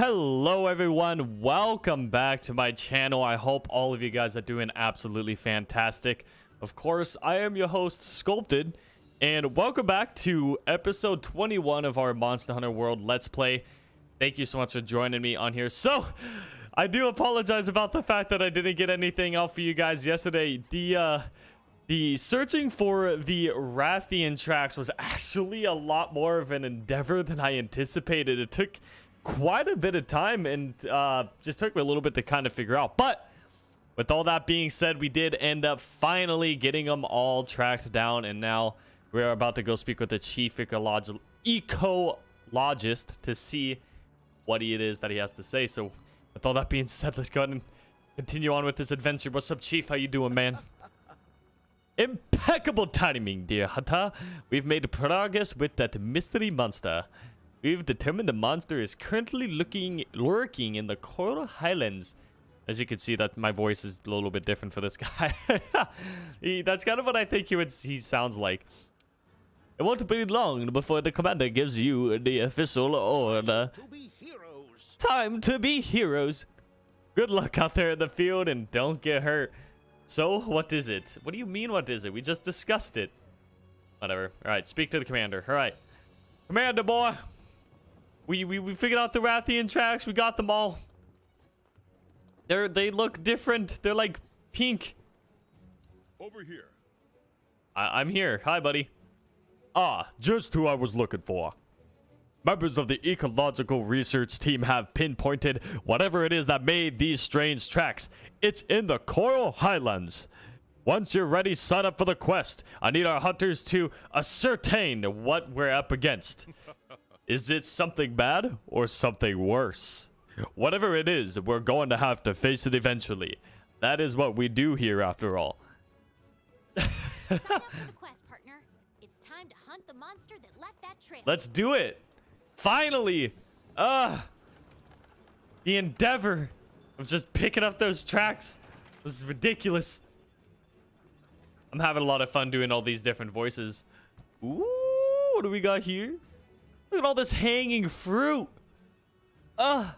Hello everyone, welcome back to my channel. I hope all of you guys are doing absolutely fantastic. Of course, I am your host, Sculpted, and welcome back to episode 21 of our Monster Hunter World Let's Play. Thank you so much for joining me on here. So, I do apologize about the fact that I didn't get anything out for you guys yesterday. The searching for the Rathian tracks was actually a lot more of an endeavor than I anticipated. It took quite a bit of time and just took me a little bit to kind of figure out, but with all that being said, we did end up finally getting them all tracked down, and now we're about to go speak with the chief ecologist to see what it is that he has to say. So with all that being said, let's go ahead and continue on with this adventure. What's up, chief? How you doing, man? Impeccable timing, dear Hata. We've made progress with that mystery monster. We've determined the monster is currently lurking in the Coral Highlands. As you can see, that my voice is a little bit different for this guy. That's kind of what I think he sounds like. It won't be long before the commander gives you the official order. Time to be heroes. Time to be heroes. Good luck out there in the field and don't get hurt. So, what is it? What do you mean, what is it? We just discussed it. Whatever. All right, speak to the commander. All right. Commander boy. We figured out the Rathian tracks. We got them all. They look different. They're like pink. Over here. I'm here. Hi, buddy. Ah, just who I was looking for. Members of the ecological research team have pinpointed whatever it is that made these strange tracks. It's in the Coral Highlands. Once you're ready, sign up for the quest. I need our hunters to ascertain what we're up against. Is it something bad or something worse? Whatever it is, we're going to have to face it eventually. That is what we do here, after all. Sign up for the quest, partner. It's time to hunt the monster that left that trail. Let's do it! Finally! The endeavor of just picking up those tracks was ridiculous. I'm having a lot of fun doing all these different voices. Ooh, what do we got here? Look at all this hanging fruit. Look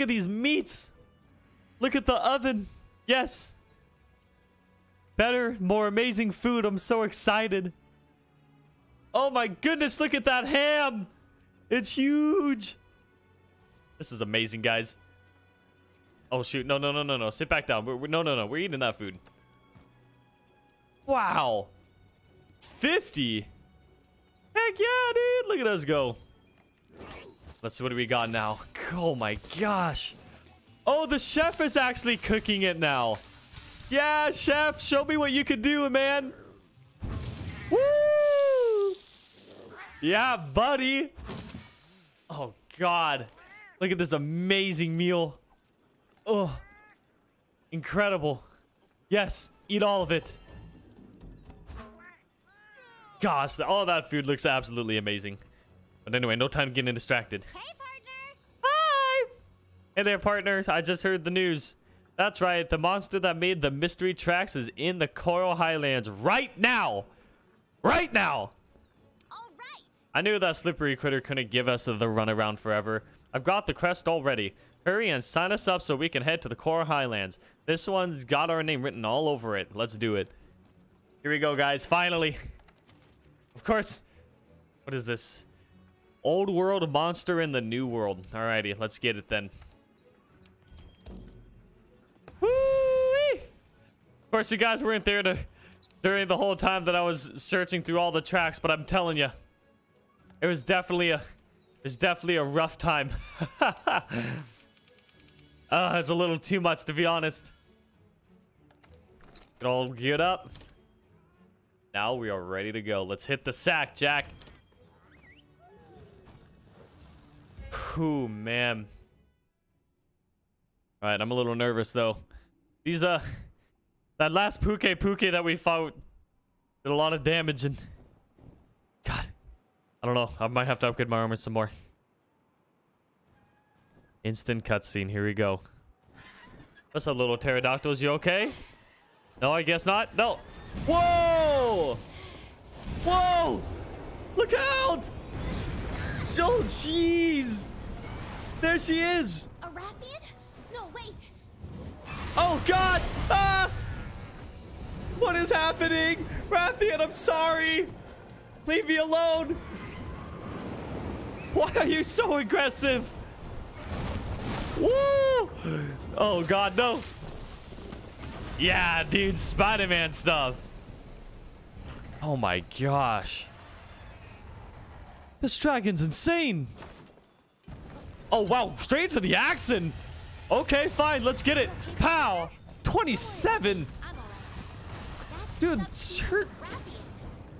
at these meats. Look at the oven. Yes. Better, more amazing food. I'm so excited. Oh my goodness, look at that ham. It's huge. This is amazing, guys. Oh shoot. No, no, no, no, no. Sit back down. No, no, no. We're eating that food. Wow. 50. Heck yeah, dude. Look at us go. Let's see what do we got now. Oh my gosh. Oh, the chef is actually cooking it now. Yeah, chef, show me what you can do, man. Woo! Yeah, buddy. Oh god. Look at this amazing meal. Oh. Incredible. Yes, eat all of it. Gosh, all that food looks absolutely amazing. But anyway, no time getting distracted. Hey, partner. Hi. Hey there, partners. I just heard the news. That's right. The monster that made the mystery tracks is in the Coral Highlands right now. Right now. All right. I knew that slippery critter couldn't give us the runaround forever. I've got the crest already. Hurry and sign us up so we can head to the Coral Highlands. This one's got our name written all over it. Let's do it. Here we go, guys. Finally. Of course. What is this? Old world monster in the new world. Alrighty, let's get it then. Woo-wee! Of course, you guys weren't there during the whole time that I was searching through all the tracks, but I'm telling you, it was definitely a rough time. It's a little too much, to be honest. Get all geared up. Now we are ready to go. Let's hit the sack, Jack. Whew, man. All right, I'm a little nervous, though. These, that last Puke that we fought did a lot of damage, and god, I don't know. I might have to upgrade my armor some more. Instant cutscene. Here we go. What's up, little pterodactyls? You okay? No, I guess not. No. Whoa! Whoa! Look out! Oh, jeez! There she is! A Rathian? No, wait! Oh god! Ah! What is happening? Rathian, I'm sorry! Leave me alone! Why are you so aggressive? Woo! Oh god, no! Yeah, dude, Spider-Man stuff. Oh my gosh. This dragon's insane. Oh wow, straight into the accent. Okay, fine, let's get it. Pow! 27. Dude, sure.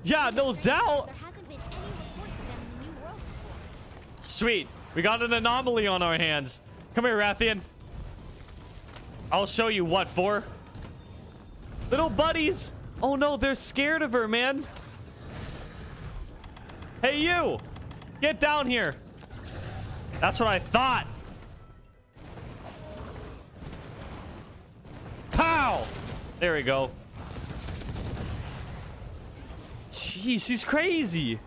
Yeah, no doubt. Sweet. We got an anomaly on our hands. Come here, Rathian. I'll show you what for. Little buddies. Oh no, they're scared of her, man. Hey, you. Get down here. That's what I thought. Pow! There we go. Jeez, she's crazy.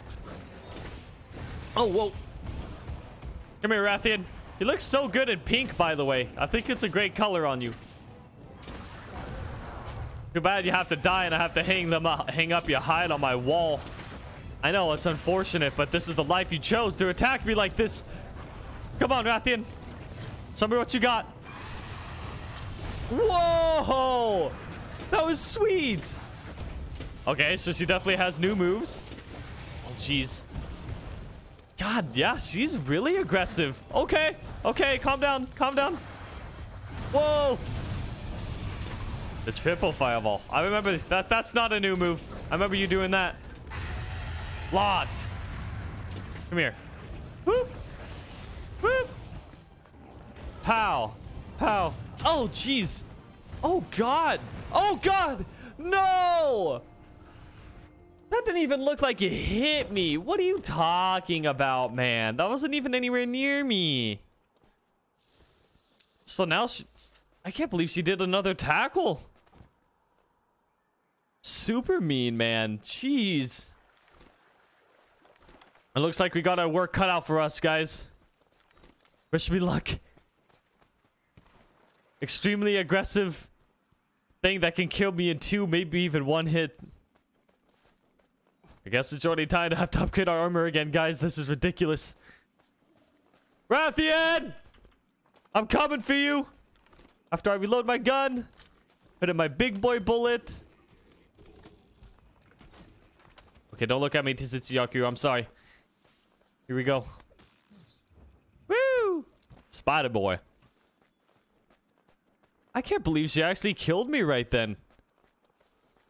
Oh, whoa. Come here, Rathian. You look so good in pink, by the way. I think it's a great color on you. Too bad you have to die and I have to hang up your hide on my wall. I know, it's unfortunate, but this is the life you chose to attack me like this. Come on, Rathian. Tell me what you got. Whoa! That was sweet! Okay, so she definitely has new moves. Oh, jeez. God, yeah, she's really aggressive. Okay, okay, calm down, calm down. Whoa! The triple fireball. I remember that. That's not a new move. I remember you doing that. Lot. Come here. Whoop. Whoop. Pow. Pow. Oh, jeez. Oh, God. Oh, God. No. That didn't even look like it hit me. What are you talking about, man? That wasn't even anywhere near me. So now she... I can't believe she did another tackle. Super mean, man. Jeez. It looks like we got our work cut out for us, guys. Wish me luck. Extremely aggressive thing that can kill me in 2, maybe even 1 hit. I guess it's already time to have to upgrade our armor again, guys. This is ridiculous. Rathian! I'm coming for you! After I reload my gun, put in my big boy bullet. Okay, don't look at me, Tzitzi-Ya-Ku. I'm sorry. Here we go. Woo! Spider boy. I can't believe she actually killed me right then.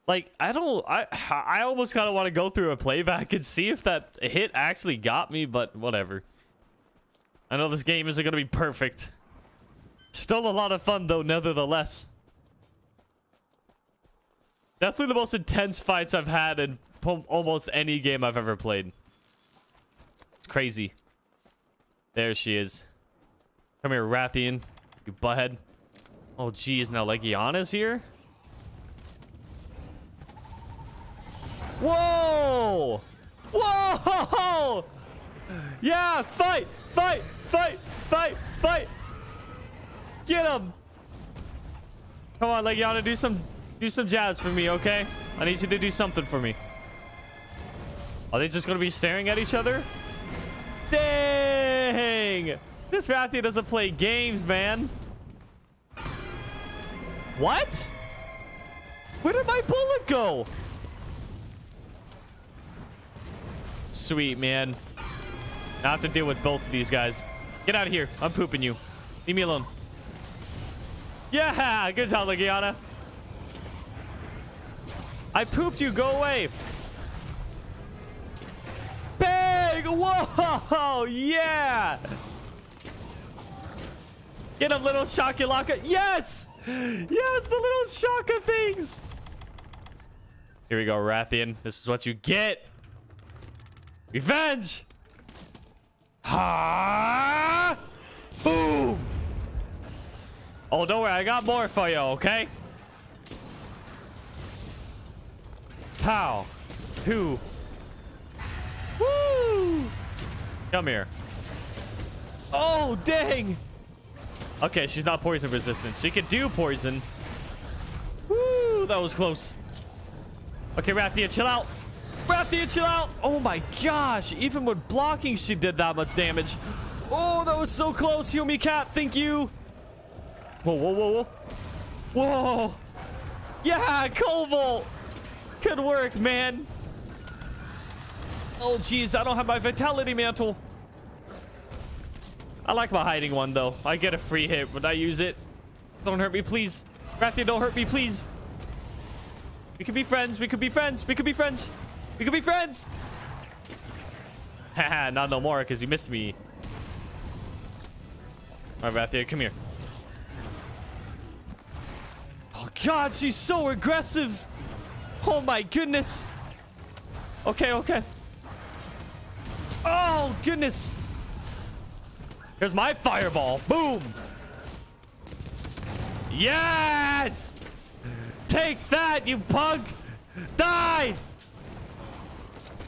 Like, I almost kind of want to go through a playback and see if that hit actually got me, but whatever. I know this game isn't going to be perfect. Still a lot of fun, though, nevertheless. Definitely the most intense fights I've had in almost any game I've ever played. It's crazy. There she is. Come here, Rathian, you butthead. Oh, geez, now Legiana's here? Whoa! Whoa! Yeah, fight! Fight! Fight! Fight! Fight! Get him! Come on, Legiana, do some jazz for me, okay? I need you to do something for me. Are they just gonna be staring at each other? Dang! This Rathian doesn't play games, man. What? Where did my bullet go? Sweet, man. I have to deal with both of these guys. Get out of here. I'm pooping you. Leave me alone. Yeah, good job, Legiana. I pooped you. Go away. Bang! Whoa! Yeah! Get him, little Shakalaka. Yes! Yes, the little Shaka things. Here we go, Rathian. This is what you get. Revenge! Ha! Boom! Oh, don't worry, I got more for you, okay? Pow. Woo! Come here. Oh, dang. Okay, she's not poison resistant. She can do poison. Woo, that was close. Okay, Rathian, chill out. Rathian, chill out. Oh my gosh. Even with blocking, she did that much damage. Oh, that was so close. Heal me, cat. Thank you. Whoa, whoa, whoa, whoa. Whoa. Yeah, Koval. Good work, man. Oh, jeez. I don't have my Vitality Mantle. I like my hiding one, though. I get a free hit when I use it. Don't hurt me, please. Rathian, don't hurt me, please. We could be friends. We could be friends. We could be friends. We could be friends. Haha, not no more, because you missed me. All right, Rathian, come here. Oh, God, she's so aggressive. Oh, my goodness. Okay, okay. Oh, goodness. Here's my fireball. Boom. Yes. Take that, you pug. Die.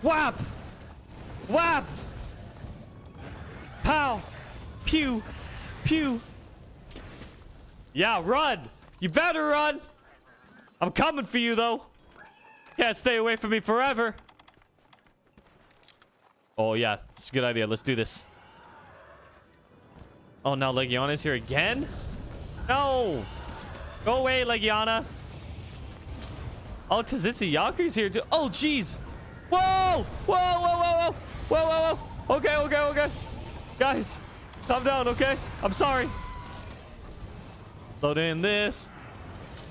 Whap. Whap. Pow. Pew. Pew. Yeah, run. You better run. I'm coming for you, though. Can't stay away from me forever. Oh, yeah. It's a good idea. Let's do this. Oh, now Legiana's here again? No! Go away, Legiana. Oh, Tzitzi-Ya-Ku's here too. Oh, jeez. Whoa! Whoa, whoa, whoa, whoa. Whoa, whoa, whoa. Okay, okay, okay. Guys, calm down, okay? I'm sorry. Load in this.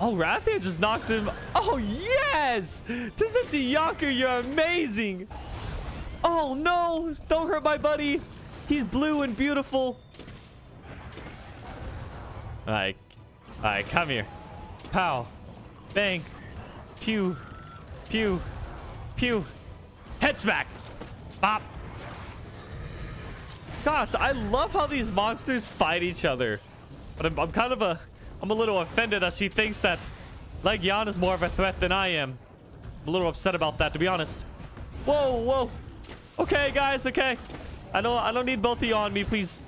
Oh, Rathian just knocked him. Oh, yes! Tzitzi-Ya-Ku, you're amazing. Oh, no. Don't hurt my buddy. He's blue and beautiful. All right, come here. Pow. Bang. Pew. Pew. Pew. Head smack. Bop. Gosh, I love how these monsters fight each other. But I'm a little offended that she thinks that Legiana is more of a threat than I am. I'm a little upset about that, to be honest. Whoa, whoa. Okay, guys, okay. I don't need both of you on me, please.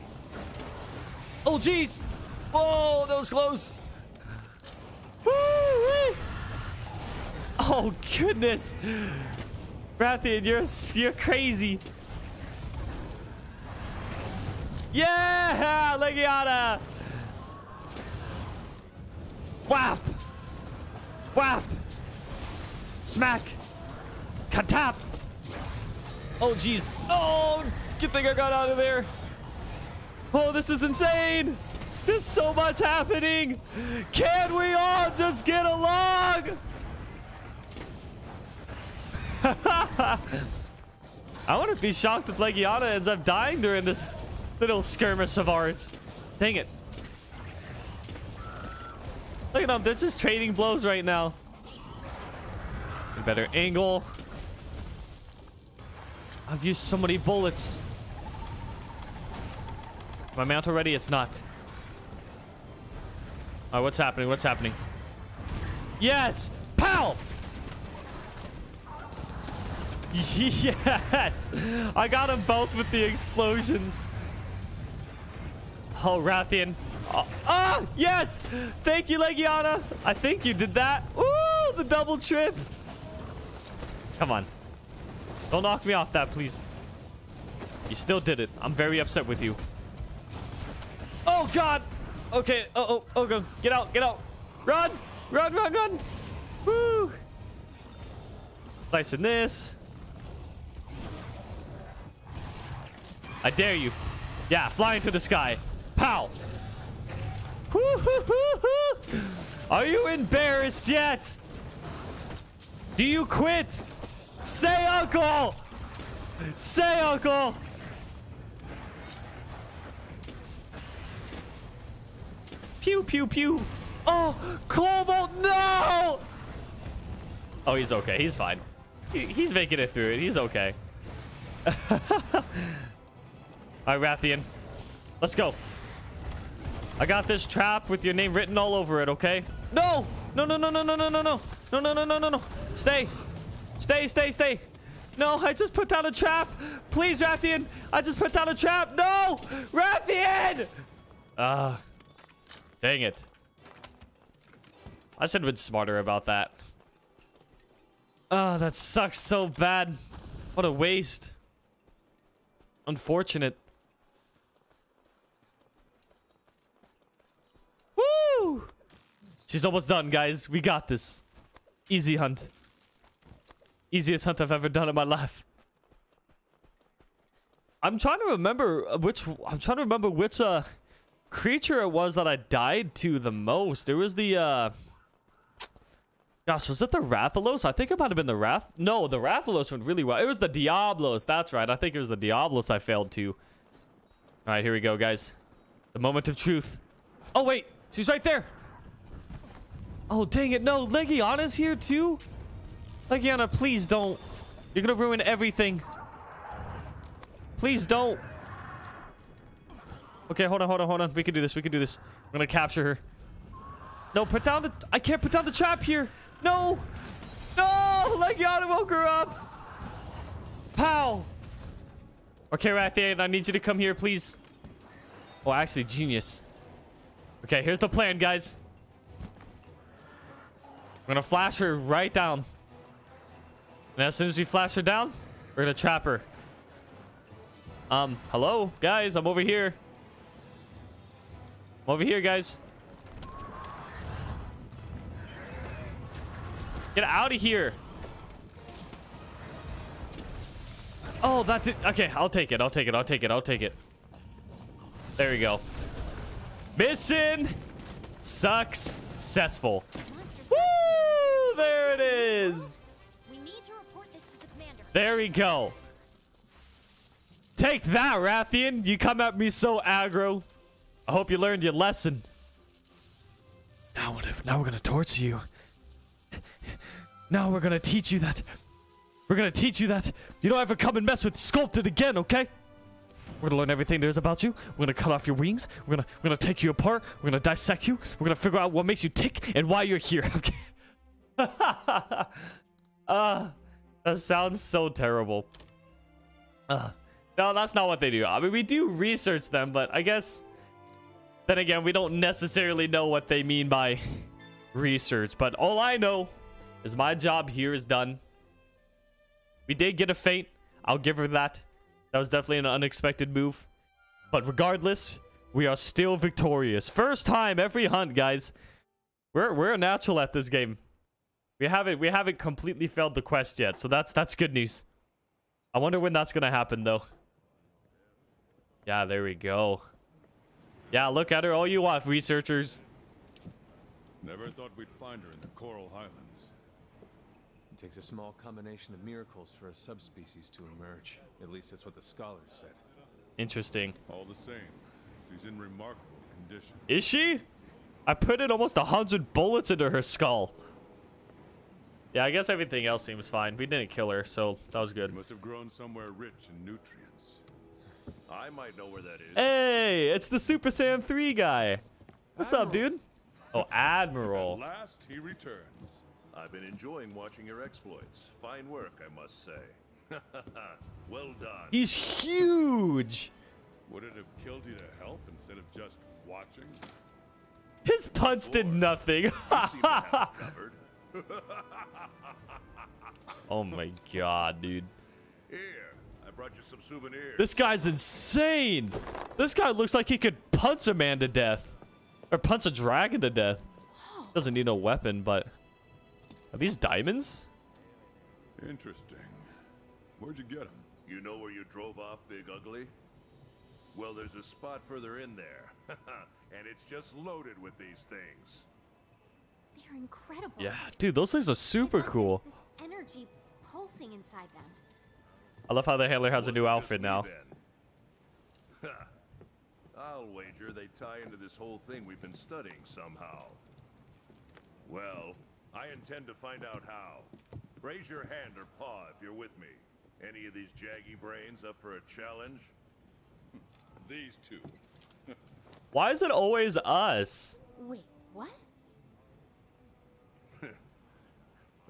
Oh, jeez. Oh, that was close. Woo-wee. Oh, goodness. Rathian, you're crazy. Yeah, Legiana. Whap. Whap. Smack. Katap. Oh, jeez. Oh, good thing I got out of there. Oh, this is insane. There's so much happening. Can we all just get along? I wouldn't be shocked if Legiana ends up dying during this little skirmish of ours. Dang it. Look at them. They're just trading blows right now. A better angle. I've used so many bullets. My mount already? It's not. All right, what's happening? What's happening? Yes! Pow! Yes! I got them both with the explosions. Oh, Rathian. Oh, ah! Yes! Thank you, Legiana. I think you did that. Ooh, the double trip. Come on. Don't knock me off that, please. You still did it. I'm very upset with you. Oh, God! Okay, oh, oh, go. Get out, get out. Run, run, run, run. Woo. Slicing this. I dare you. Yeah, fly into the sky. Pow. Are you embarrassed yet? Do you quit? Say uncle. Say uncle. Pew, pew, pew. Oh, Koval, no! Oh, he's okay. He's fine. He's making it through it. He's okay. All right, Rathian. Let's go. I got this trap with your name written all over it, okay? No! No, no, no, no, no, no, no, no. No, no, no, no, no, no. Stay. Stay, stay, stay. No, I just put down a trap. Please, Rathian. I just put down a trap. No! Rathian! dead! Dang it. I should have been smarter about that. Oh, that sucks so bad. What a waste. Unfortunate. Woo! She's almost done, guys. We got this. Easy hunt. Easiest hunt I've ever done in my life. I'm trying to remember which... creature it was that I died to the most. It was the... Gosh, was it the Rathalos? I think it might have been the No, the Rathalos went really well. It was the Diablos. That's right. I think it was the Diablos I failed to. All right, here we go, guys. The moment of truth. Oh, wait. She's right there. Oh, dang it. No, Legiana's here, too? Legiana, please don't. You're going to ruin everything. Please don't. Okay, hold on, hold on, hold on. We can do this. We can do this. I'm going to capture her. No, put down the... I can't put down the trap here. No! No! Legiana woke her up! Pow! Okay, Rathian, I need you to come here, please. Oh, actually, genius. Okay, here's the plan, guys. I'm gonna flash her right down. And as soon as we flash her down, we're gonna trap her. Hello? Guys, I'm over here. I'm over here, guys. Get out of here. Oh, that did... Okay, I'll take it. I'll take it. I'll take it. I'll take it. There we go. Mission successful. Woo! There it is. We need to report this to the commander. There we go. Take that, Rathian. You come at me so aggro. I hope you learned your lesson. Now we're going to torture you. Now we're gonna teach you that. We're gonna teach you that. You don't ever come and mess with Sculpted again, okay? We're gonna learn everything there is about you. We're gonna cut off your wings. We're gonna take you apart. We're gonna dissect you. We're gonna figure out what makes you tick and why you're here, okay? That sounds so terrible. No, that's not what they do. I mean, we do research them, but I guess... Then again, we don't necessarily know what they mean by research, but all I know... is my job here is done. We did get a feint. I'll give her that. That was definitely an unexpected move. But regardless, we are still victorious. First time every hunt, guys. We're a natural at this game. We haven't completely failed the quest yet, so that's good news. I wonder when that's gonna happen though. Yeah, there we go. Yeah, look at her all you want, researchers. Never thought we'd find her in the Coral Highlands. It takes a small combination of miracles for a subspecies to emerge. At least that's what the scholars said. Interesting. All the same, she's in remarkable condition. Is she? I put in almost 100 bullets into her skull. Yeah, I guess everything else seems fine. We didn't kill her, so that was good. She must have grown somewhere rich in nutrients. I might know where that is. Hey, it's the Super Saiyan 3 guy. What's up, dude? Oh, Admiral. At last, he returns. I've been enjoying watching your exploits. Fine work, I must say. Well done. He's huge. Would it have killed you to help instead of just watching? His punch did nothing. Oh my god, dude. Here, I brought you some souvenirs. This guy's insane. This guy looks like he could punch a man to death. Or punch a dragon to death. Doesn't need no weapon, but... Are these diamonds? Interesting. Where'd you get them? You know where you drove off, Big Ugly? Well, there's a spot further in there. And it's just loaded with these things. They're incredible. Yeah, dude, those things are super cool. There's this energy pulsing inside them. I love how the handler has a new outfit now. I'll wager they tie into this whole thing we've been studying somehow. Well... I intend to find out how. Raise your hand or paw if you're with me. Any of these jaggy brains up for a challenge? These two. Why is it always us? Wait, what?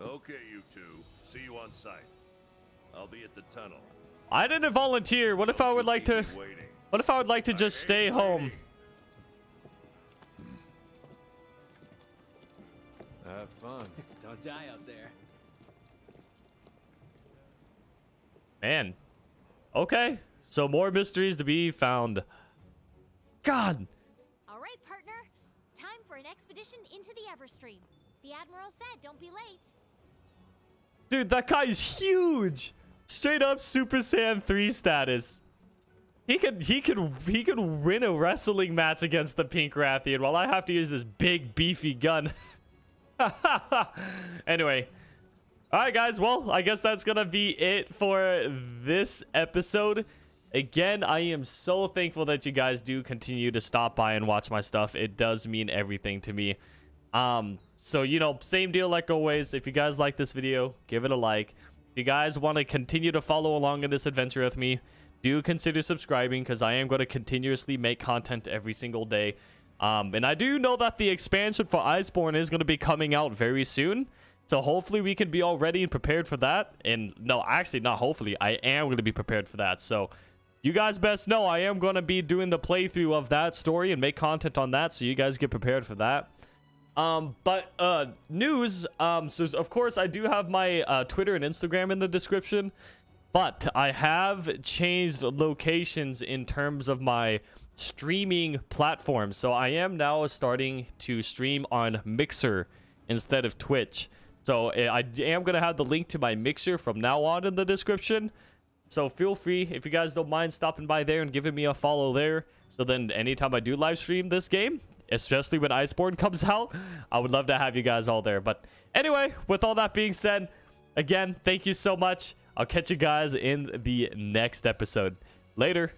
Okay, you two. See you on site. I'll be at the tunnel. I didn't volunteer. What if I would like to... Waiting. What if I would like to just stay home? Have fun. Don't die out there. Man. Okay. So more mysteries to be found. God. All right, partner. Time for an expedition into the Everstream. The Admiral said don't be late. Dude, that guy is huge. Straight up Super Saiyan 3 status. He could win a wrestling match against the Pink Rathian while I have to use this big beefy gun. Anyway, all right guys, well I guess that's gonna be it for this episode. Again, I am so thankful that you guys do continue to stop by and watch my stuff. It does mean everything to me. So you know, same deal like always, if you guys like this video, give it a like. If you guys want to continue to follow along in this adventure with me, do consider subscribing, because I am going to continuously make content every single day. And I do know that the expansion for Iceborne is going to be coming out very soon. So hopefully we can be all ready and prepared for that. And no, actually not hopefully. I am going to be prepared for that. So you guys best know I am going to be doing the playthrough of that story and make content on that. So you guys get prepared for that. News. So of course I do have my Twitter and Instagram in the description. But I have changed locations in terms of my streaming platform. So I am now starting to stream on Mixer instead of Twitch. So I am going to have the link to my Mixer from now on in the description. So feel free, if you guys don't mind, stopping by there and giving me a follow there. So then anytime I do live stream this game, especially when Iceborne comes out, I would love to have you guys all there. But anyway, with all that being said, again, thank you so much. I'll catch you guys in the next episode. Later.